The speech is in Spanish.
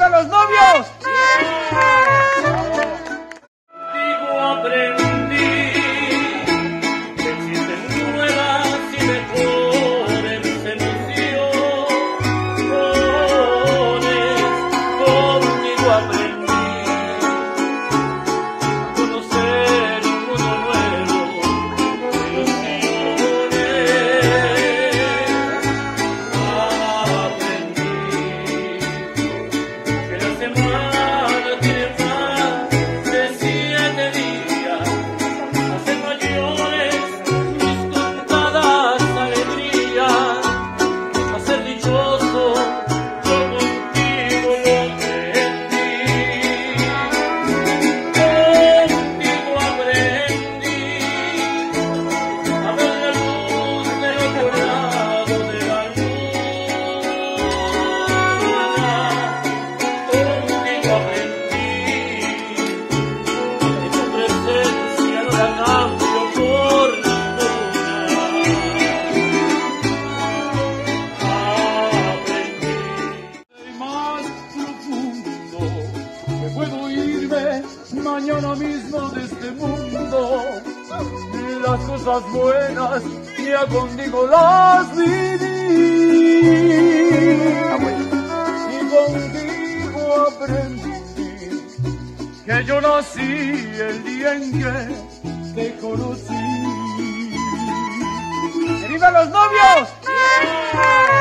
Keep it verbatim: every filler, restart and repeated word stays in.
¡Viva los novios! Contigo aprendí que existen nuevas y mejores soluciones. Contigo aprendí a conocer un mundo nuevo de ilusiones. Mañana mismo de este mundo, las cosas buenas ya contigo las viví, y contigo aprendí que yo nací el día en que te conocí. ¡Viva los novios!